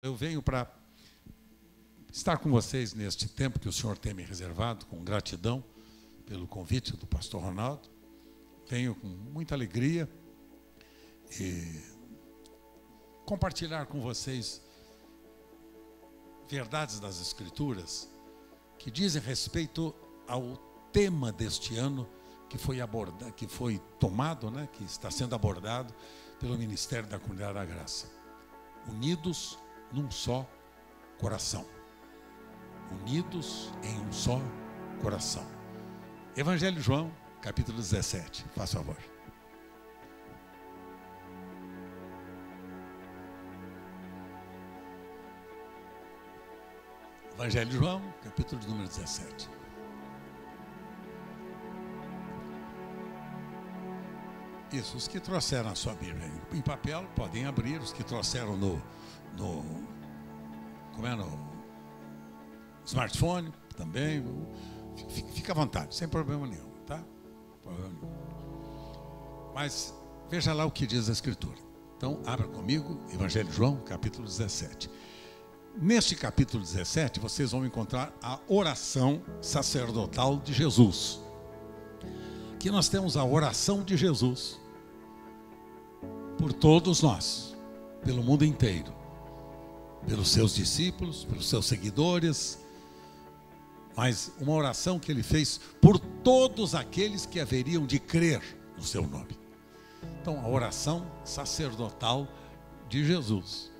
Eu venho para estar com vocês neste tempo que o Senhor tem me reservado, com gratidão pelo convite do pastor Ronaldo. Venho com muita alegria e compartilhar com vocês verdades das Escrituras que dizem respeito ao tema deste ano que está sendo abordado pelo Ministério da Comunidade da Graça. Unidos num só coração. Unidos em um só coração. Evangelho de João, capítulo 17. Faça favor. Evangelho de João, capítulo de número 17. Isso, os que trouxeram a sua Bíblia em papel podem abrir, os que trouxeram no smartphone também, fica à vontade, sem problema nenhum, tá? Problema nenhum. Mas veja lá o que diz a Escritura. Então, abra comigo, Evangelho de João, capítulo 17. Neste capítulo 17, vocês vão encontrar a oração sacerdotal de Jesus. Aqui nós temos a oração de Jesus por todos nós, pelo mundo inteiro, pelos seus discípulos, pelos seus seguidores, mas uma oração que ele fez por todos aqueles que haveriam de crer no seu nome. Então, a oração sacerdotal de Jesus.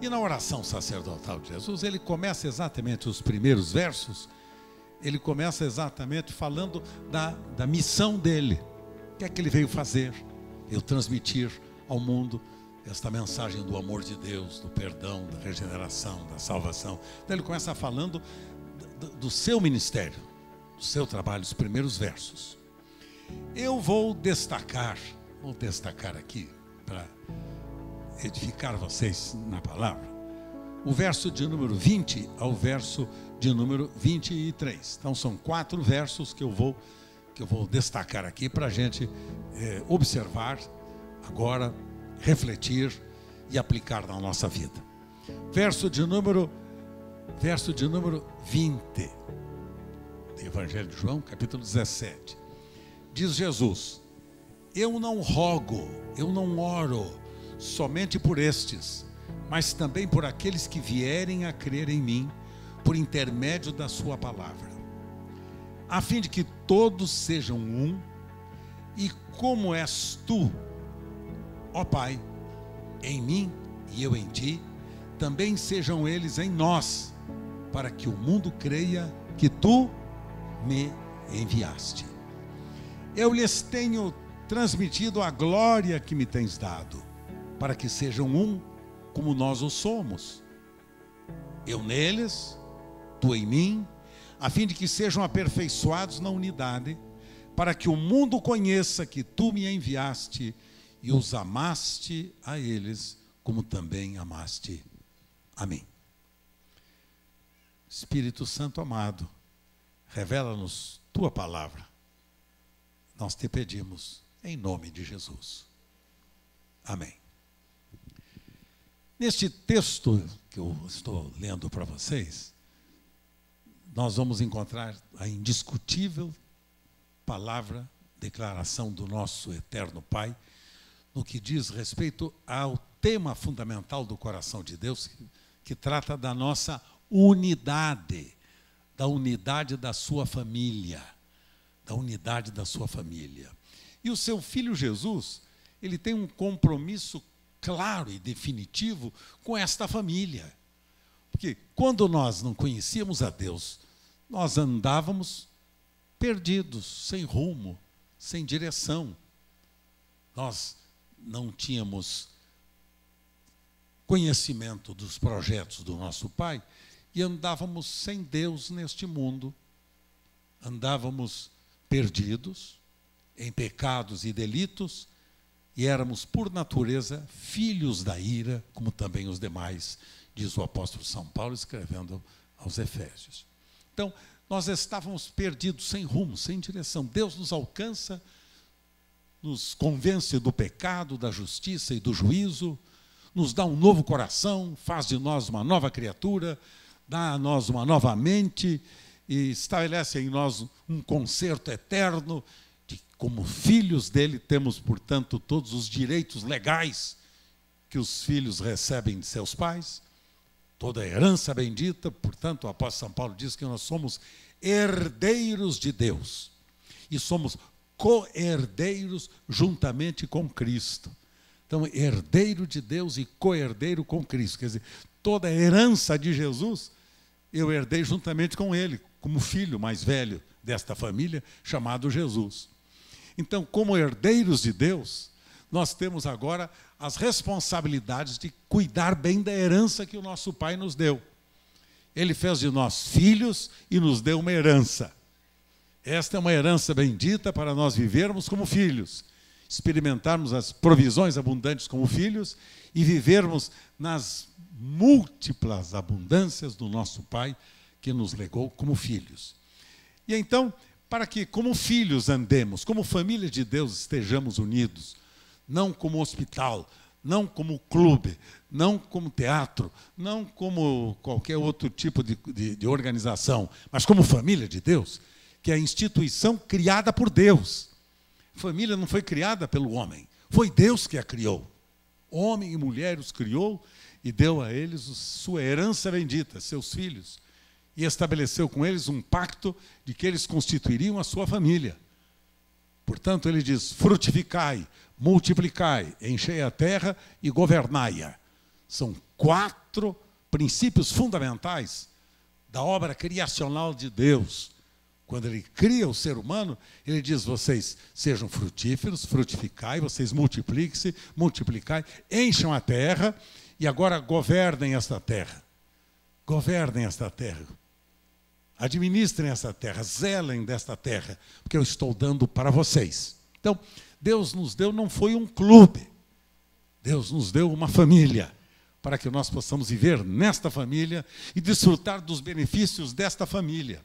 E na oração sacerdotal de Jesus, ele começa exatamente os primeiros versos. Ele começa exatamente falando da missão dele. O que é que ele veio fazer? Veio transmitir ao mundo esta mensagem do amor de Deus, do perdão, da regeneração, da salvação. Então ele começa falando do seu ministério, do seu trabalho, os primeiros versos. Eu vou destacar aqui, para edificar vocês na palavra, o verso de número 20 ao verso de número 23. Então são 4 versos que eu vou destacar aqui para a gente observar agora, refletir e aplicar na nossa vida. Verso de número 20 do Evangelho de João, capítulo 17. Diz Jesus: eu não rogo, eu não oro somente por estes, mas também por aqueles que vierem a crer em mim, por intermédio da sua palavra, a fim de que todos sejam um, e como és tu, ó Pai, em mim e eu em ti, também sejam eles em nós, para que o mundo creia que tu me enviaste. Eu lhes tenho transmitido a glória que me tens dado, para que sejam um, como nós o somos, eu neles, tu em mim, a fim de que sejam aperfeiçoados na unidade, para que o mundo conheça que tu me enviaste e os amaste a eles, como também amaste a mim. Espírito Santo amado, revela-nos tua palavra, nós te pedimos em nome de Jesus. Amém. Neste texto que eu estou lendo para vocês, nós vamos encontrar a indiscutível palavra, declaração do nosso eterno Pai, no que diz respeito ao tema fundamental do coração de Deus, que trata da nossa unidade, da unidade da sua família, da unidade da sua família. E o seu filho Jesus, ele tem um compromisso claro e definitivo com esta família, porque quando nós não conhecíamos a Deus, nós andávamos perdidos, sem rumo, sem direção, nós não tínhamos conhecimento dos projetos do nosso Pai e andávamos sem Deus neste mundo, andávamos perdidos em pecados e delitos, e éramos, por natureza, filhos da ira, como também os demais, diz o apóstolo São Paulo, escrevendo aos Efésios. Então, nós estávamos perdidos, sem rumo, sem direção. Deus nos alcança, nos convence do pecado, da justiça e do juízo, nos dá um novo coração, faz de nós uma nova criatura, dá a nós uma nova mente e estabelece em nós um concerto eterno de como filhos dele temos, portanto, todos os direitos legais que os filhos recebem de seus pais, toda a herança bendita. Portanto, o apóstolo São Paulo diz que nós somos herdeiros de Deus e somos co-herdeiros juntamente com Cristo. Então, herdeiro de Deus e co-herdeiro com Cristo, quer dizer, toda a herança de Jesus eu herdei juntamente com ele, como filho mais velho desta família, chamado Jesus. Então, como herdeiros de Deus, nós temos agora as responsabilidades de cuidar bem da herança que o nosso Pai nos deu. Ele fez de nós filhos e nos deu uma herança. Esta é uma herança bendita para nós vivermos como filhos, experimentarmos as provisões abundantes como filhos e vivermos nas múltiplas abundâncias do nosso Pai que nos legou como filhos. E então, para que como filhos andemos, como família de Deus estejamos unidos, não como hospital, não como clube, não como teatro, não como qualquer outro tipo de organização, mas como família de Deus, que é a instituição criada por Deus. Família não foi criada pelo homem, foi Deus que a criou. Homem e mulher os criou e deu a eles sua herança bendita, seus filhos, e estabeleceu com eles um pacto de que eles constituiriam a sua família. Portanto, ele diz, frutificai, multiplicai, enchei a terra e governai-a. São 4 princípios fundamentais da obra criacional de Deus. Quando ele cria o ser humano, ele diz, vocês sejam frutíferos, frutificai, vocês multipliquem-se, multiplicai, encham a terra e agora governem esta terra. Governem esta terra, administrem esta terra, zelem desta terra, porque eu estou dando para vocês. Então, Deus nos deu, não foi um clube, Deus nos deu uma família, para que nós possamos viver nesta família e desfrutar dos benefícios desta família.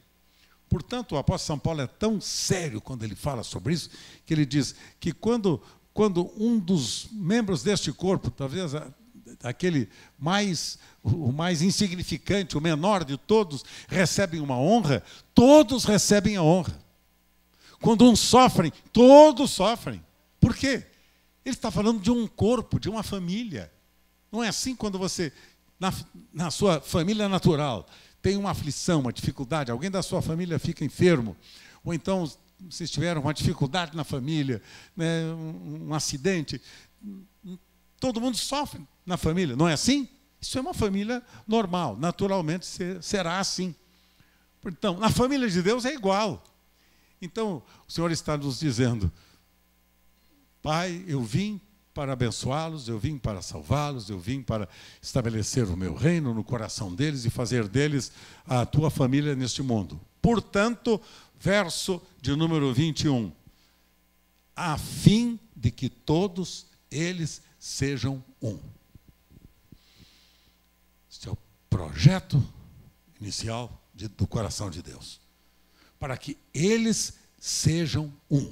Portanto, o apóstolo São Paulo é tão sério quando ele fala sobre isso, que ele diz que quando um dos membros deste corpo, talvez o mais insignificante, o menor de todos, recebem uma honra, todos recebem a honra. Quando uns sofrem, todos sofrem. Por quê? Ele está falando de um corpo, de uma família. Não é assim quando você, na sua família natural, tem uma aflição, uma dificuldade, alguém da sua família fica enfermo, ou então vocês tiveram uma dificuldade na família, né, um acidente, todo mundo sofre na família, não é assim? Isso é uma família normal, naturalmente será assim. Então, na família de Deus é igual. Então, o Senhor está nos dizendo, Pai, eu vim para abençoá-los, eu vim para salvá-los, eu vim para estabelecer o meu reino no coração deles e fazer deles a tua família neste mundo. Portanto, verso de número 21, a fim de que todos eles sejam um. Este é o projeto inicial do coração de Deus, para que eles sejam um.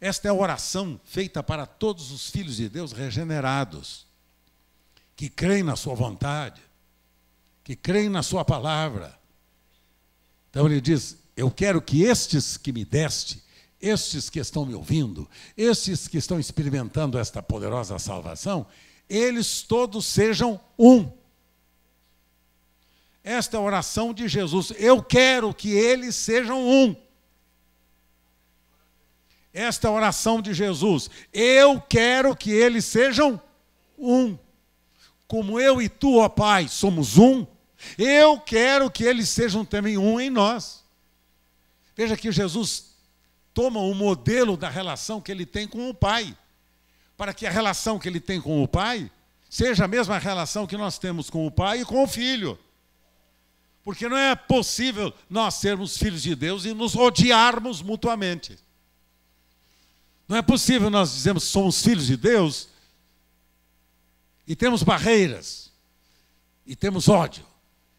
Esta é a oração feita para todos os filhos de Deus regenerados, que creem na sua vontade, que creem na sua palavra. Então ele diz, eu quero que estes que me deste, estes que estão me ouvindo, estes que estão experimentando esta poderosa salvação, eles todos sejam um. Esta é a oração de Jesus, eu quero que eles sejam um. Esta é a oração de Jesus, eu quero que eles sejam um. Como eu e tu, ó Pai, somos um, eu quero que eles sejam também um em nós. Veja que Jesus toma o modelo da relação que ele tem com o Pai, para que a relação que ele tem com o Pai seja a mesma relação que nós temos com o Pai e com o Filho. Porque não é possível nós sermos filhos de Deus e nos odiarmos mutuamente. Não é possível nós dizermos que somos filhos de Deus e temos barreiras, e temos ódio,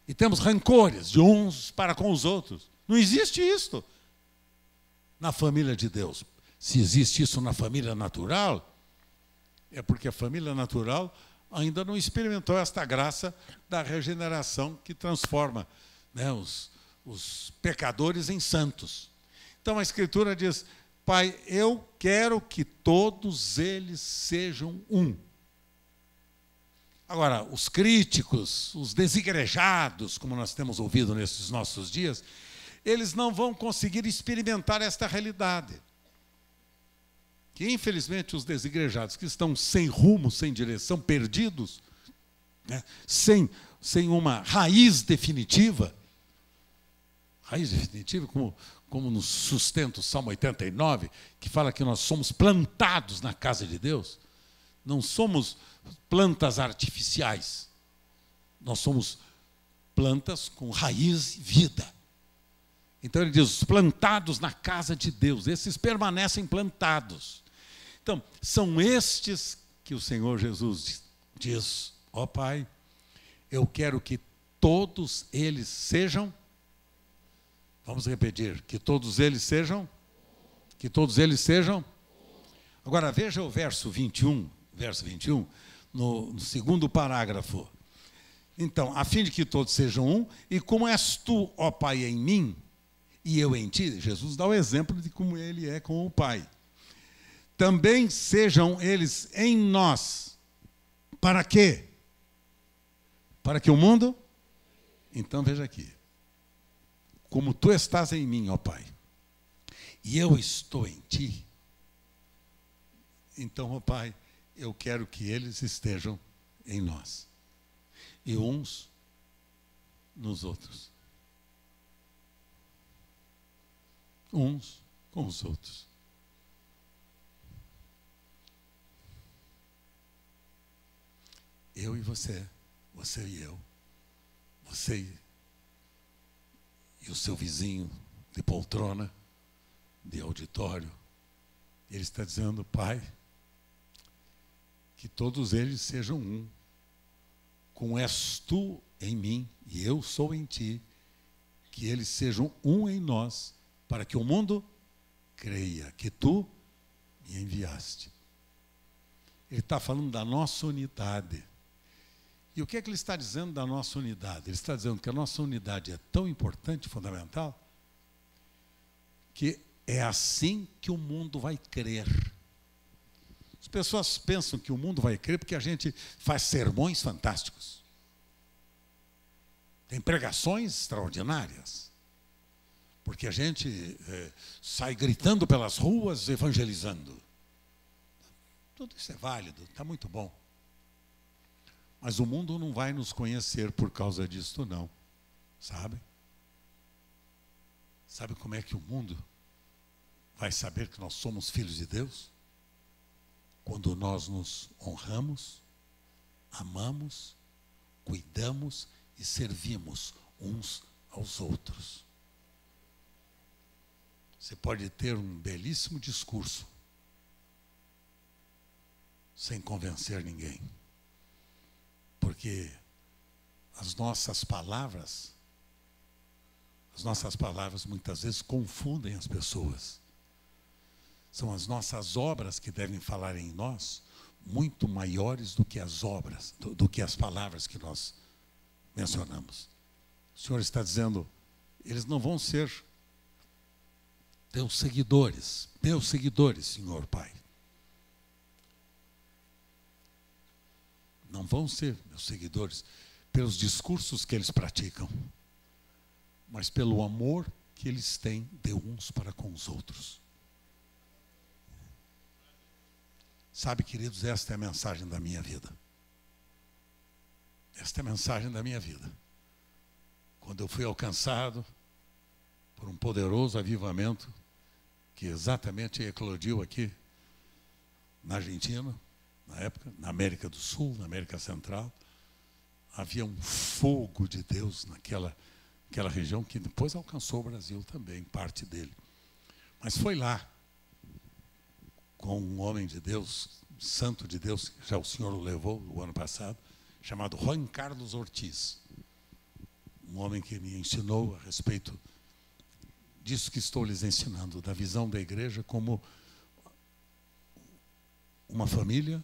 e temos rancores de uns para com os outros. Não existe isso na família de Deus. Se existe isso na família natural, é porque a família natural ainda não experimentou esta graça da regeneração que transforma, né, os pecadores em santos. Então a Escritura diz: Pai, eu quero que todos eles sejam um. Agora, os críticos, os desigrejados, como nós temos ouvido nesses nossos dias, eles não vão conseguir experimentar esta realidade. Que, infelizmente, os desigrejados, que estão sem rumo, sem direção, perdidos, né, sem uma raiz definitiva, como nos sustenta o Salmo 89, que fala que nós somos plantados na casa de Deus, não somos plantas artificiais, nós somos plantas com raiz e vida. Então ele diz, plantados na casa de Deus, esses permanecem plantados. Então, são estes que o Senhor Jesus diz, ó Pai, eu quero que todos eles sejam, vamos repetir, que todos eles sejam. Agora veja o verso 21, no segundo parágrafo. Então, a fim de que todos sejam um, e como és tu, ó Pai, em mim, e eu em ti, Jesus dá o exemplo de como ele é com o Pai. Também sejam eles em nós. Para quê? Para que o mundo? Então veja aqui. Como tu estás em mim, ó Pai, e eu estou em ti, então, ó Pai, eu quero que eles estejam em nós. E uns nos outros. Uns com os outros. Eu e você, você e eu, você e o seu vizinho de poltrona, de auditório. Ele está dizendo, Pai, que todos eles sejam um, como és tu em mim e eu sou em ti, que eles sejam um em nós, para que o mundo creia que tu me enviaste. Ele está falando da nossa unidade. E o que é que ele está dizendo da nossa unidade? Ele está dizendo que a nossa unidade é tão importante, fundamental, que é assim que o mundo vai crer. As pessoas pensam que o mundo vai crer porque a gente faz sermões fantásticos. Tem pregações extraordinárias. Porque a gente sai gritando pelas ruas, evangelizando. Tudo isso é válido, está muito bom. Mas o mundo não vai nos conhecer por causa disso, não. Sabe? Sabe como é que o mundo vai saber que nós somos filhos de Deus? Quando nós nos honramos, amamos, cuidamos e servimos uns aos outros. Você pode ter um belíssimo discurso sem convencer ninguém, porque as nossas palavras muitas vezes confundem as pessoas. São as nossas obras que devem falar em nós, muito maiores do que as obras, do que as palavras que nós mencionamos. O Senhor está dizendo, eles não vão ser meus seguidores, Senhor Pai. Não vão ser meus seguidores pelos discursos que eles praticam, mas pelo amor que eles têm de uns para com os outros. Sabe, queridos, esta é a mensagem da minha vida. Esta é a mensagem da minha vida. Quando eu fui alcançado por um poderoso avivamento, que exatamente eclodiu aqui na Argentina, na época, na América do Sul, na América Central. Havia um fogo de Deus naquela região, que depois alcançou o Brasil também, parte dele. Mas foi lá, com um homem de Deus, santo de Deus, que já o Senhor o levou o ano passado, chamado Juan Carlos Ortiz. Um homem que me ensinou a respeito disso que estou lhes ensinando, da visão da igreja como uma família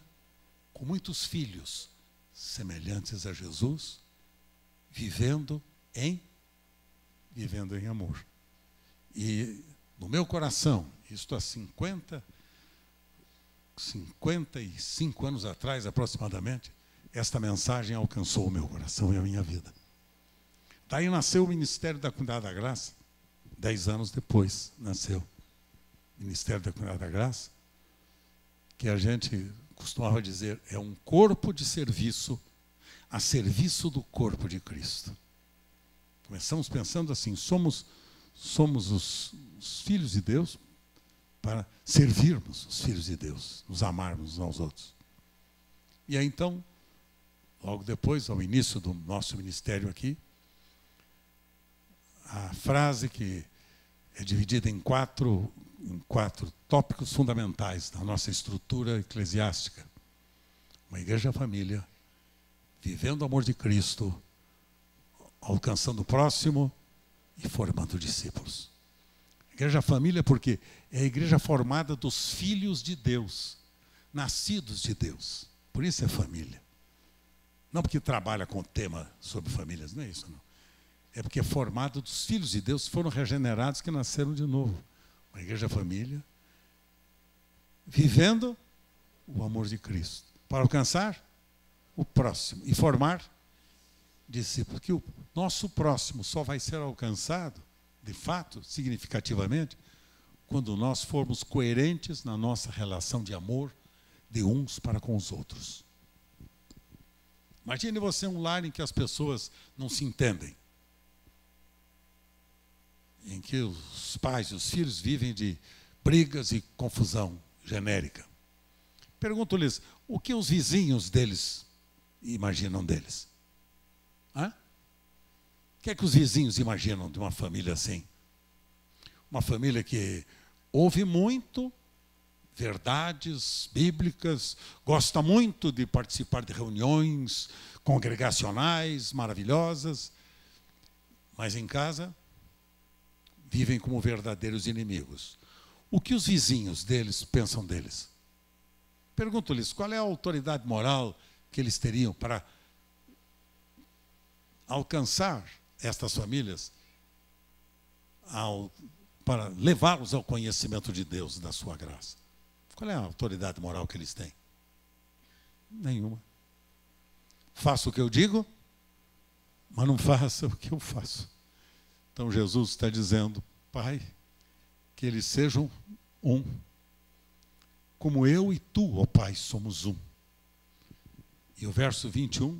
com muitos filhos, semelhantes a Jesus, vivendo em amor. E no meu coração, isto há 55 anos atrás, aproximadamente, esta mensagem alcançou o meu coração e a minha vida. Daí nasceu o Ministério da Comunidade da Graça, 10 anos depois nasceu o Ministério da Comunidade da Graça, que a gente costumava dizer, é um corpo de serviço, a serviço do corpo de Cristo. Começamos pensando assim, somos os filhos de Deus, para servirmos os filhos de Deus, nos amarmos uns aos outros. E aí então, logo depois, ao início do nosso ministério aqui, a frase que é dividida em quatro tópicos fundamentais da nossa estrutura eclesiástica. Uma igreja-família, vivendo o amor de Cristo, alcançando o próximo e formando discípulos. Igreja-família porque é a igreja formada dos filhos de Deus, nascidos de Deus. Por isso é família. Não porque trabalha com o tema sobre famílias, não é isso, não. É porque é formado dos filhos de Deus, foram regenerados, que nasceram de novo. Uma igreja-família, vivendo o amor de Cristo, para alcançar o próximo e formar discípulos. Que o nosso próximo só vai ser alcançado, de fato, significativamente, quando nós formos coerentes na nossa relação de amor de uns para com os outros. Imagine você um lar em que as pessoas não se entendem, em que os pais e os filhos vivem de brigas e confusão genérica. Pergunto-lhes, o que os vizinhos deles imaginam deles? Hã? O que é que os vizinhos imaginam de uma família assim? Uma família que ouve muito verdades bíblicas, gosta muito de participar de reuniões congregacionais maravilhosas, mas em casa vivem como verdadeiros inimigos. O que os vizinhos deles pensam deles? Pergunto-lhes, qual é a autoridade moral que eles teriam para alcançar estas famílias, para levá-los ao conhecimento de Deus, da sua graça? Qual é a autoridade moral que eles têm? Nenhuma. Faço o que eu digo, mas não faça o que eu faço. Então Jesus está dizendo, Pai, que eles sejam um, como eu e tu, ó Pai, somos um. E o verso 21,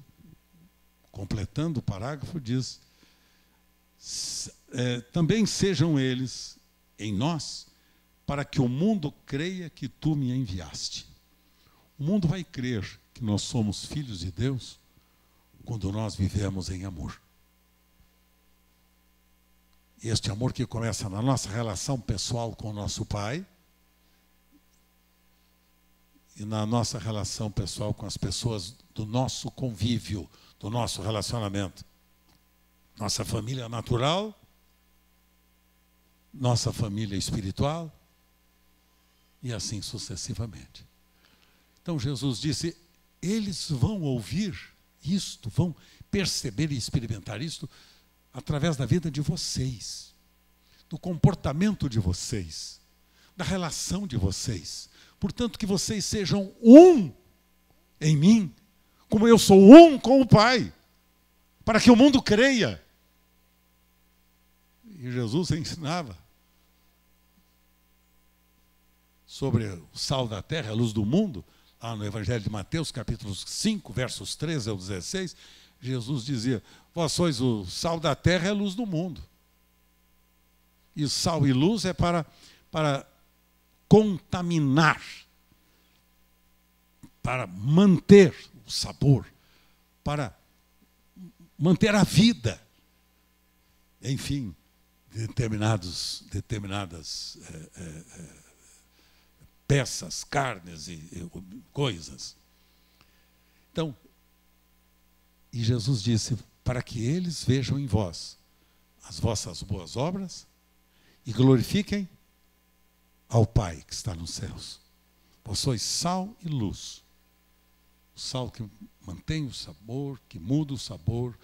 completando o parágrafo, diz, também sejam eles em nós, para que o mundo creia que tu me enviaste. O mundo vai crer que nós somos filhos de Deus, quando nós vivemos em amor. Este amor que começa na nossa relação pessoal com o nosso Pai e na nossa relação pessoal com as pessoas do nosso convívio, do nosso relacionamento. Nossa família natural, nossa família espiritual e assim sucessivamente. Então Jesus disse, eles vão ouvir isto, vão perceber e experimentar isto, através da vida de vocês, do comportamento de vocês, da relação de vocês. Portanto, que vocês sejam um em mim, como eu sou um com o Pai, para que o mundo creia. E Jesus ensinava sobre o sal da terra, a luz do mundo, lá no Evangelho de Mateus, capítulo 5, versos 13 ao 16, Jesus dizia, vós sois o sal da terra e a luz do mundo. E sal e luz é para contaminar, para manter o sabor, para manter a vida. Enfim, determinadas peças, carnes e coisas. Então, e Jesus disse, para que eles vejam em vós as vossas boas obras e glorifiquem ao Pai que está nos céus. Vós sois sal e luz. O sal que mantém o sabor, que muda o sabor,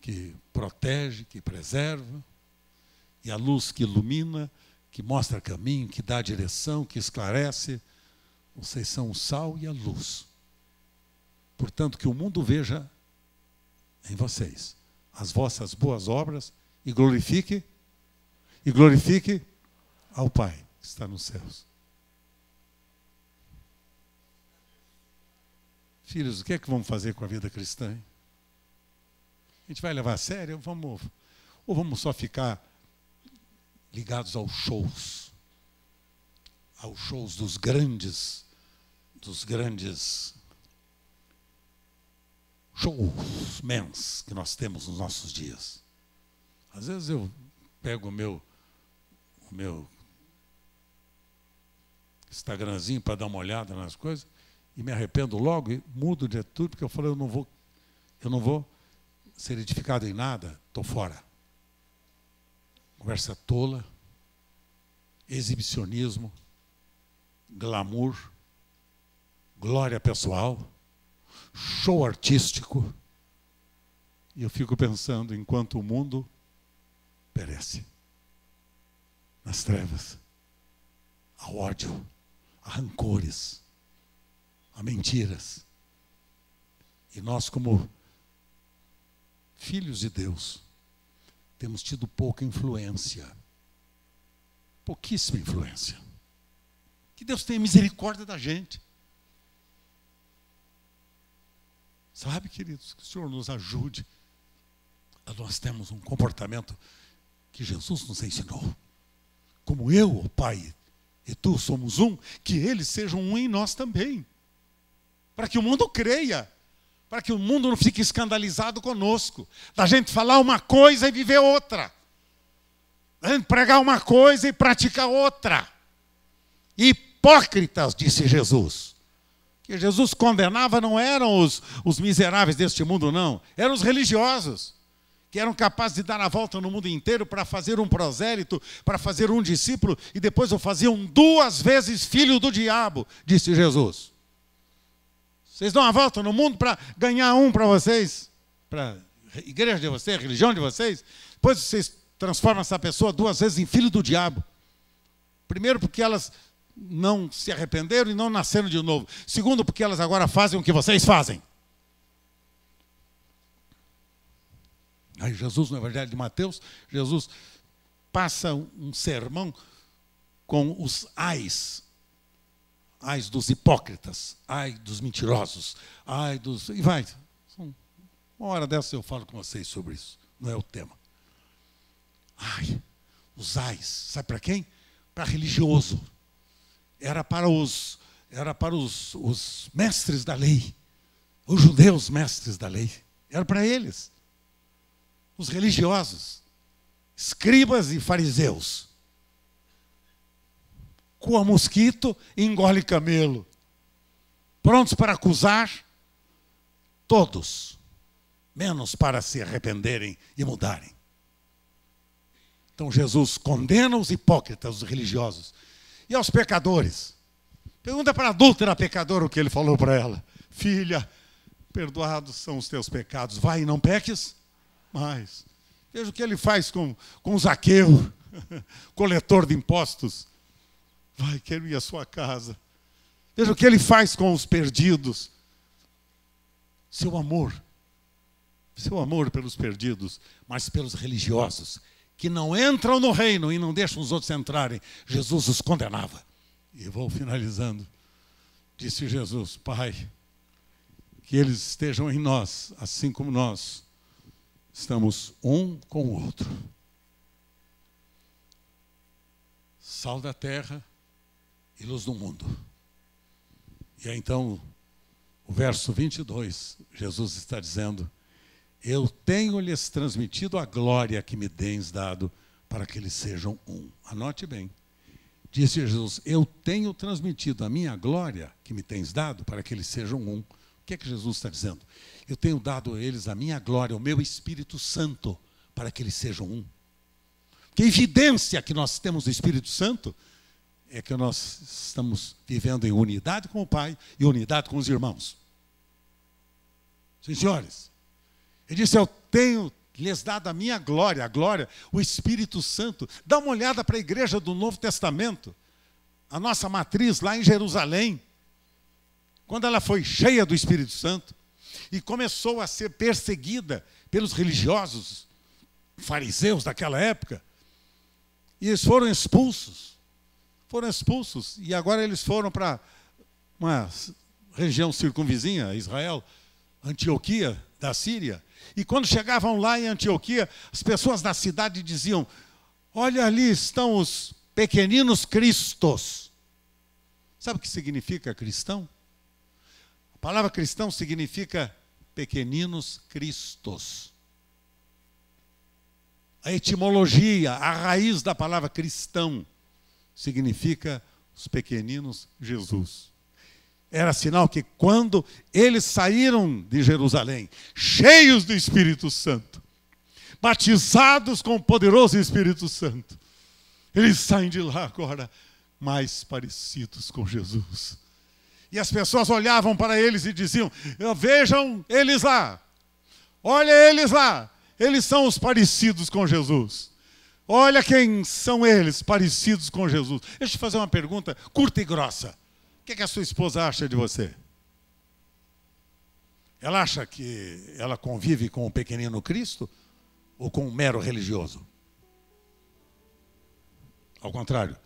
que protege, que preserva. E a luz que ilumina, que mostra caminho, que dá direção, que esclarece. Vocês são o sal e a luz. Portanto, que o mundo veja em vocês as vossas boas obras e glorifique ao Pai que está nos céus. Filhos, o que é que vamos fazer com a vida cristã, hein? A gente vai levar a sério? Ou vamos só ficar ligados aos shows dos grandes showmans que nós temos nos nossos dias? Às vezes eu pego o meu Instagramzinho para dar uma olhada nas coisas e me arrependo logo e mudo de atitude, porque eu falo, eu não vou ser edificado em nada, estou fora. Conversa tola, exibicionismo, glamour, glória pessoal, show artístico. E eu fico pensando, enquanto o mundo perece nas trevas, ao ódio, a rancores, a mentiras. E nós, como filhos de Deus, temos tido pouca influência, pouquíssima influência. Que Deus tenha misericórdia da gente. Sabe, queridos, que o Senhor nos ajude a nós termos um comportamento que Jesus nos ensinou. Como eu, ó Pai, e tu somos um, que eles sejam um em nós também. Para que o mundo creia. Para que o mundo não fique escandalizado conosco, da gente falar uma coisa e viver outra, da gente pregar uma coisa e praticar outra. Hipócritas, disse Jesus. Que Jesus condenava não eram os miseráveis deste mundo, não. Eram os religiosos, que eram capazes de dar a volta no mundo inteiro para fazer um prosélito, para fazer um discípulo, e depois o faziam 2 vezes filho do diabo, disse Jesus. Vocês dão uma volta no mundo para ganhar um para vocês, para a igreja de vocês, a religião de vocês. Depois vocês transformam essa pessoa 2 vezes em filho do diabo. Primeiro, porque elas não se arrependeram e não nasceram de novo. Segundo, porque elas agora fazem o que vocês fazem. Aí Jesus, no Evangelho de Mateus, Jesus passa um sermão com os ais. Ai dos hipócritas, ai dos mentirosos, ai dos... E vai. Uma hora dessa eu falo com vocês sobre isso. Não é o tema. Ai, os ais. Sabe para quem? Para religioso. Era para os mestres da lei. Os judeus mestres da lei. Era para eles. Os religiosos. Escribas e fariseus. Coa mosquito e engole camelo. Prontos para acusar todos, menos para se arrependerem e mudarem. Então Jesus condena os hipócritas, os religiosos, e aos pecadores. Pergunta para a adúltera pecadora o que ele falou para ela. Filha, perdoados são os teus pecados, vai e não peques mais. Veja o que ele faz com Zaqueu, coletor de impostos. Vai, quero ir à sua casa. Veja o que ele faz com os perdidos. Seu amor pelos perdidos, mas pelos religiosos, que não entram no reino e não deixam os outros entrarem. Jesus os condenava. E vou finalizando. Disse Jesus, Pai, que eles estejam em nós, assim como nós estamos um com o outro. Sal da terra e luz do mundo. E aí, então, o verso 22, Jesus está dizendo, eu tenho-lhes transmitido a glória que me tens dado para que eles sejam um. Anote bem. Disse Jesus, eu tenho transmitido a minha glória que me tens dado para que eles sejam um. O que é que Jesus está dizendo? Eu tenho dado a eles a minha glória, o meu Espírito Santo, para que eles sejam um. Porque a evidência que nós temos do Espírito Santo é que nós estamos vivendo em unidade com o Pai e unidade com os irmãos. Sim, senhores. Ele disse, eu tenho lhes dado a minha glória, a glória, o Espírito Santo. Dá uma olhada para a igreja do Novo Testamento, a nossa matriz lá em Jerusalém, quando ela foi cheia do Espírito Santo e começou a ser perseguida pelos religiosos fariseus daquela época, e eles foram expulsos. Foram expulsos, e agora eles foram para uma região circunvizinha, Israel, Antioquia da Síria. E quando chegavam lá em Antioquia, as pessoas da cidade diziam, olha, ali estão os pequeninos cristos. Sabe o que significa cristão? A palavra cristão significa pequeninos cristos. A etimologia, a raiz da palavra cristão significa os pequeninos Jesus. Era sinal que quando eles saíram de Jerusalém, cheios do Espírito Santo, batizados com o poderoso Espírito Santo, eles saem de lá agora mais parecidos com Jesus. E as pessoas olhavam para eles e diziam, vejam eles lá, olha eles lá, eles são os parecidos com Jesus. Olha quem são eles, parecidos com Jesus. Deixa eu te fazer uma pergunta curta e grossa. O que é que a sua esposa acha de você? Ela acha que ela convive com o pequenino Cristo ou com um mero religioso? Ao contrário,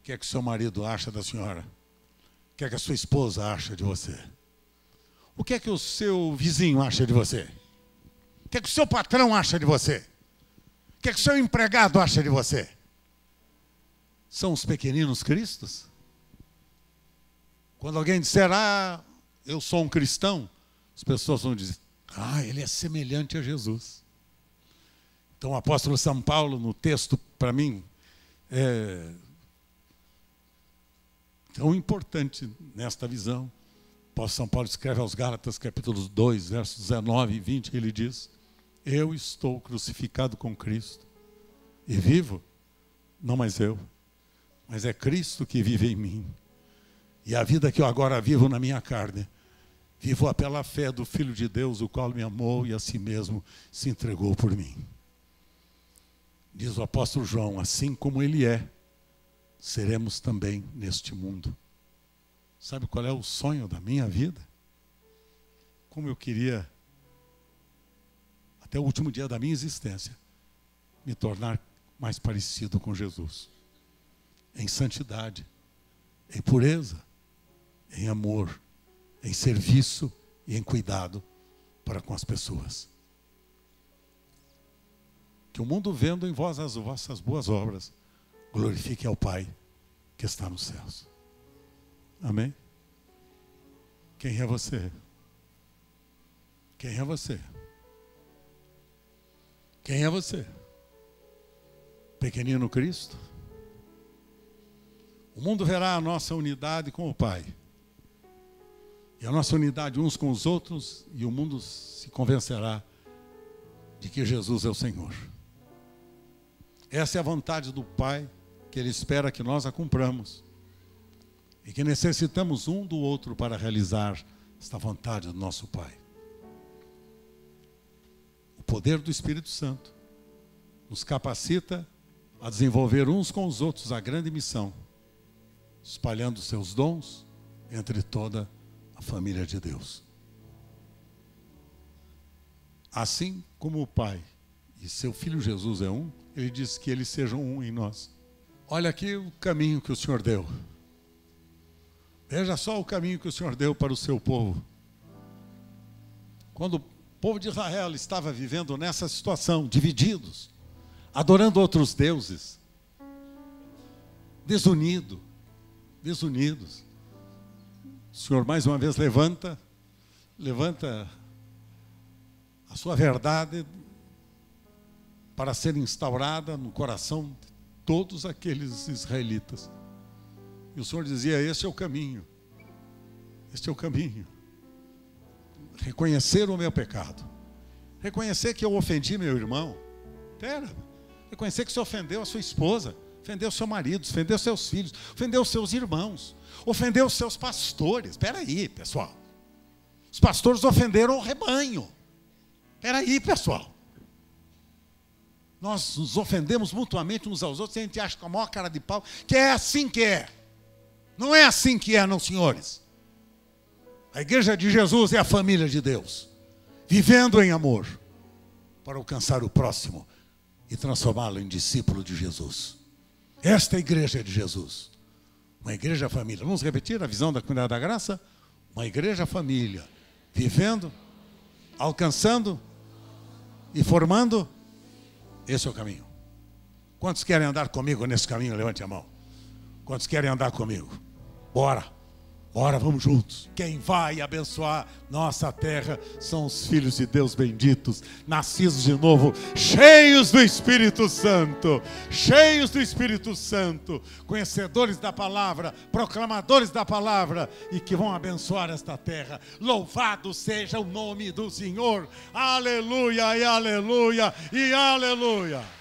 o que é que o seu marido acha da senhora? O que é que a sua esposa acha de você? O que é que o seu vizinho acha de você? O que é que o seu patrão acha de você? O que é que o seu empregado acha de você? São os pequeninos cristos? Quando alguém disser, ah, eu sou um cristão, as pessoas vão dizer, ah, ele é semelhante a Jesus. Então o apóstolo São Paulo, no texto, para mim, é tão importante nesta visão. O apóstolo São Paulo escreve aos Gálatas, capítulo 2, versos 19 e 20, ele diz, eu estou crucificado com Cristo e vivo, não mais eu, mas é Cristo que vive em mim. E a vida que eu agora vivo na minha carne, vivo pela fé do Filho de Deus, o qual me amou e a si mesmo se entregou por mim. Diz o apóstolo João, assim como ele é, seremos também neste mundo. Sabe qual é o sonho da minha vida? Como eu queria, até o último dia da minha existência, me tornar mais parecido com Jesus. Em santidade, em pureza, em amor, em serviço e em cuidado para com as pessoas. Que o mundo, vendo em vós as vossas boas obras, glorifique ao Pai que está nos céus. Amém? Quem é você? Quem é você? Quem é você? Pequenino Cristo? O mundo verá a nossa unidade com o Pai. E a nossa unidade uns com os outros, e o mundo se convencerá de que Jesus é o Senhor. Essa é a vontade do Pai, que Ele espera que nós a cumpramos. E que necessitamos um do outro para realizar esta vontade do nosso Pai. Poder do Espírito Santo nos capacita a desenvolver uns com os outros a grande missão, espalhando seus dons entre toda a família de Deus. Assim como o Pai e seu Filho Jesus é um, Ele diz que eles sejam um em nós. Olha aqui o caminho que o Senhor deu. Veja só o caminho que o Senhor deu para o seu povo. Quando o povo de Israel estava vivendo nessa situação, divididos, adorando outros deuses, desunidos. O Senhor mais uma vez levanta a sua verdade para ser instaurada no coração de todos aqueles israelitas. E o Senhor dizia, este é o caminho, este é o caminho. Reconhecer o meu pecado, reconhecer que eu ofendi meu irmão, reconhecer que você ofendeu a sua esposa, ofendeu seu marido, ofendeu seus filhos, ofendeu seus irmãos, ofendeu seus pastores. Espera aí, pessoal, Os pastores ofenderam o rebanho. Espera aí, pessoal. Nós nos ofendemos mutuamente uns aos outros e a gente acha com a maior cara de pau que é assim que é. Não é assim que é, não, senhores. A igreja de Jesus é a família de Deus, vivendo em amor, para alcançar o próximo e transformá-lo em discípulo de Jesus. Esta é a igreja de Jesus, uma igreja família. Vamos repetir a visão da Comunidade da Graça? Uma igreja família, vivendo, alcançando e formando. Esse é o caminho. Quantos querem andar comigo nesse caminho? Levante a mão. Quantos querem andar comigo? Bora, bora, vamos juntos. Quem vai abençoar nossa terra são os filhos de Deus benditos, nascidos de novo, cheios do Espírito Santo, cheios do Espírito Santo, conhecedores da palavra, proclamadores da palavra, e que vão abençoar esta terra. Louvado seja o nome do Senhor. Aleluia e aleluia e aleluia.